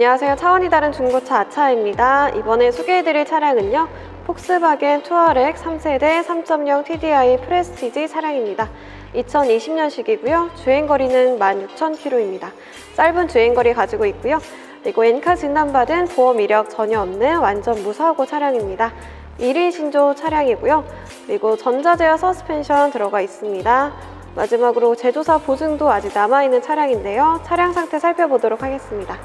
안녕하세요. 차원이 다른 중고차 아차입니다. 이번에 소개해드릴 차량은요, 폭스바겐 투아렉 3세대 3.0 TDI 프레스티지 차량입니다. 2020년식이고요. 주행거리는 16,000km입니다. 짧은 주행거리 가지고 있고요. 그리고 엔카 진단받은 보험 이력 전혀 없는 완전 무사고 차량입니다. 1인 신조 차량이고요. 그리고 전자제어 서스펜션 들어가 있습니다. 마지막으로 제조사 보증도 아직 남아있는 차량인데요. 차량 상태 살펴보도록 하겠습니다.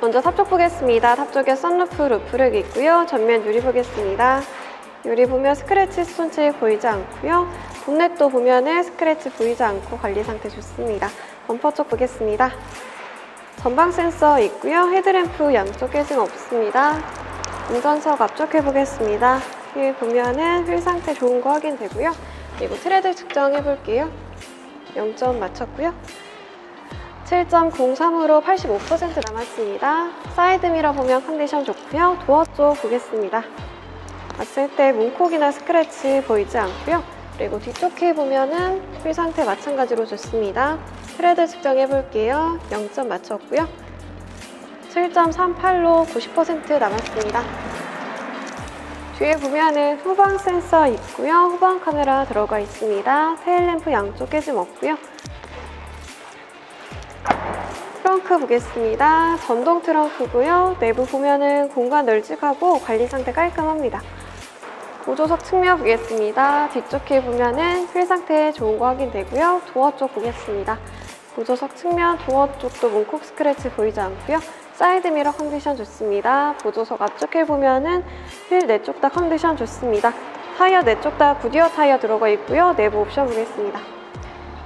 먼저 탑쪽 보겠습니다. 탑쪽에 선루프, 루프랙이 있고요. 전면 유리 보겠습니다. 유리 보면 스크래치, 손질 보이지 않고요. 본넷도 보면은 스크래치 보이지 않고 관리 상태 좋습니다. 범퍼 쪽 보겠습니다. 전방 센서 있고요. 헤드램프 양쪽 깨짐 없습니다. 운전석 앞쪽 해보겠습니다. 휠 보면은 휠 상태 좋은 거 확인되고요. 그리고 트레드 측정해볼게요. 0점 맞췄고요. 7.03으로 85% 남았습니다. 사이드미러 보면 컨디션 좋고요. 도어 쪽 보겠습니다. 봤을 때 문콕이나 스크래치 보이지 않고요. 그리고 뒤쪽 휠 보면은 휠 상태 마찬가지로 좋습니다. 트레드 측정해볼게요. 0점 맞췄고요. 7.38로 90% 남았습니다. 뒤에 보면은 후방 센서 있고요. 후방 카메라 들어가 있습니다. 테일램프 양쪽 깨짐 없고요. 트렁크 보겠습니다. 전동 트렁크고요. 내부 보면은 공간 널찍하고 관리 상태 깔끔합니다. 보조석 측면 보겠습니다. 뒤쪽 휠 보면은 휠 상태 좋은 거 확인되고요. 도어 쪽 보겠습니다. 보조석 측면 도어 쪽도 문콕 스크래치 보이지 않고요. 사이드 미러 컨디션 좋습니다. 보조석 앞쪽 휠 보면은 휠 네 쪽 다 컨디션 좋습니다. 타이어 네 쪽 다 굿이어 타이어 들어가 있고요. 내부 옵션 보겠습니다.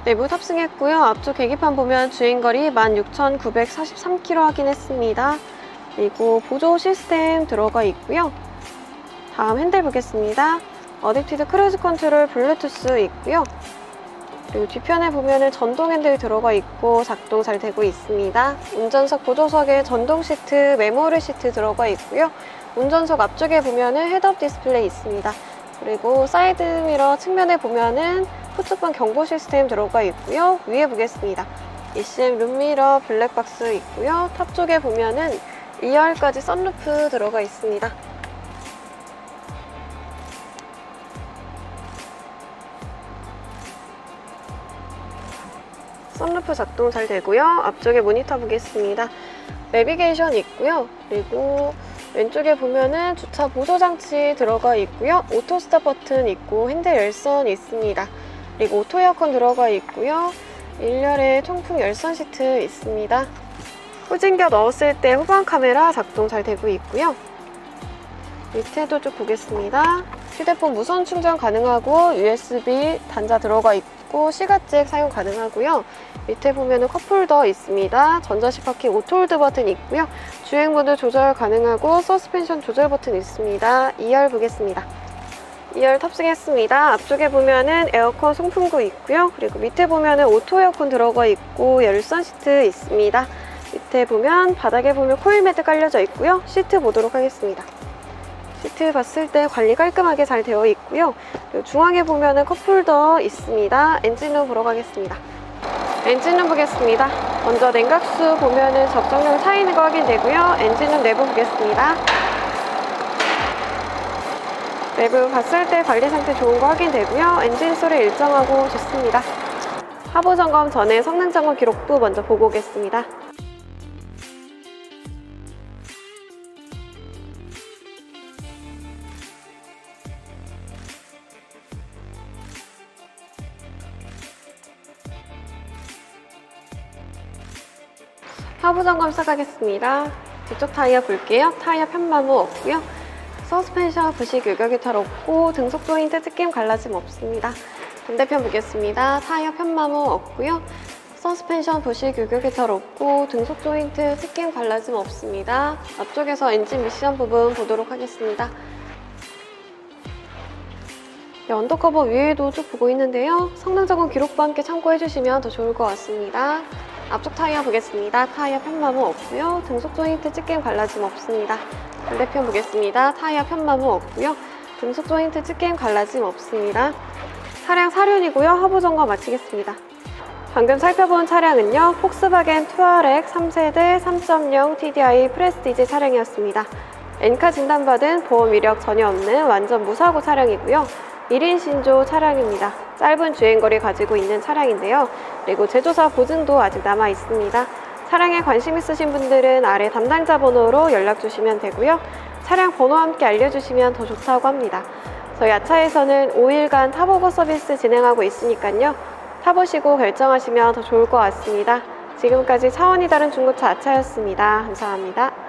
내부 탑승했고요. 앞쪽 계기판 보면 주행거리 16,943km 확인했습니다. 그리고 보조 시스템 들어가 있고요. 다음 핸들 보겠습니다. 어댑티드 크루즈 컨트롤 블루투스 있고요. 그리고 뒤편에 보면은 전동 핸들 들어가 있고 작동 잘 되고 있습니다. 운전석 보조석에 전동 시트, 메모리 시트 들어가 있고요. 운전석 앞쪽에 보면은 헤드업 디스플레이 있습니다. 그리고 사이드 미러 측면에 보면은 후측방 경고 시스템 들어가 있고요. 위에 보겠습니다. ECM 룸미러 블랙박스 있고요. 탑 쪽에 보면은 2열까지 선루프 들어가 있습니다. 선루프 작동 잘 되고요. 앞쪽에 모니터 보겠습니다. 내비게이션 있고요. 그리고 왼쪽에 보면은 주차 보조 장치 들어가 있고요. 오토 스탑 버튼 있고 핸들 열선 있습니다. 그리고 오토 에어컨 들어가 있고요. 1열에 통풍 열선 시트 있습니다. 후진겨 넣었을 때 후방 카메라 작동 잘 되고 있고요. 밑에도 쭉 보겠습니다. 휴대폰 무선 충전 가능하고 USB 단자 들어가 있고 시가잭 사용 가능하고요. 밑에 보면은 컵홀더 있습니다. 전자식 파킹 오토홀드 버튼 있고요. 주행모드 조절 가능하고 서스펜션 조절 버튼 있습니다. 2열 보겠습니다. 2열 탑승했습니다. 앞쪽에 보면은 에어컨 송풍구 있고요. 그리고 밑에 보면은 오토 에어컨 들어가 있고 열선 시트 있습니다. 밑에 보면 바닥에 보면 코일 매트 깔려져 있고요. 시트 보도록 하겠습니다. 시트 봤을 때 관리 깔끔하게 잘 되어 있고요. 중앙에 보면은 컵홀더 있습니다. 엔진룸 보러 가겠습니다. 엔진룸 보겠습니다. 먼저 냉각수 보면은 적정량 차이 있는 거 확인되고요. 엔진룸 내부 보겠습니다. 내부 봤을 때 관리 상태 좋은 거 확인되고요. 엔진 소리 일정하고 좋습니다. 하부 점검 전에 성능 점검 기록부 먼저 보고 오겠습니다. 하부 점검 시작하겠습니다. 뒤쪽 타이어 볼게요. 타이어 편마모 없고요. 서스펜션 부식 유격 이탈 없고 등속 조인트 찢김 갈라짐 없습니다. 반대편 보겠습니다. 타이어 편마모 없고요. 서스펜션 부식 유격 이탈 없고 등속 조인트 찢김 갈라짐 없습니다. 앞쪽에서 엔진 미션 부분 보도록 하겠습니다. 언더커버 위에도 쭉 보고 있는데요. 성능 점검 기록과 함께 참고해 주시면 더 좋을 것 같습니다. 앞쪽 타이어 보겠습니다. 타이어 편마모 없고요. 등속 조인트 찢김 갈라짐 없습니다. 반대편 보겠습니다. 타이어 편마모 없고요. 등속 조인트 찢김 갈라짐 없습니다. 차량 사륜이고요. 하부 점검 마치겠습니다. 방금 살펴본 차량은요, 폭스바겐 투아렉 3세대 3.0 TDI 프레스티지 차량이었습니다. 엔카 진단받은 보험 이력 전혀 없는 완전 무사고 차량이고요. 1인 신조 차량입니다. 짧은 주행거리 가지고 있는 차량인데요. 그리고 제조사 보증도 아직 남아 있습니다. 차량에 관심 있으신 분들은 아래 담당자 번호로 연락 주시면 되고요. 차량 번호와 함께 알려주시면 더 좋다고 합니다. 저희 아차에서는 5일간 타보고 서비스 진행하고 있으니까요. 타보시고 결정하시면 더 좋을 것 같습니다. 지금까지 차원이 다른 중고차 아차였습니다. 감사합니다.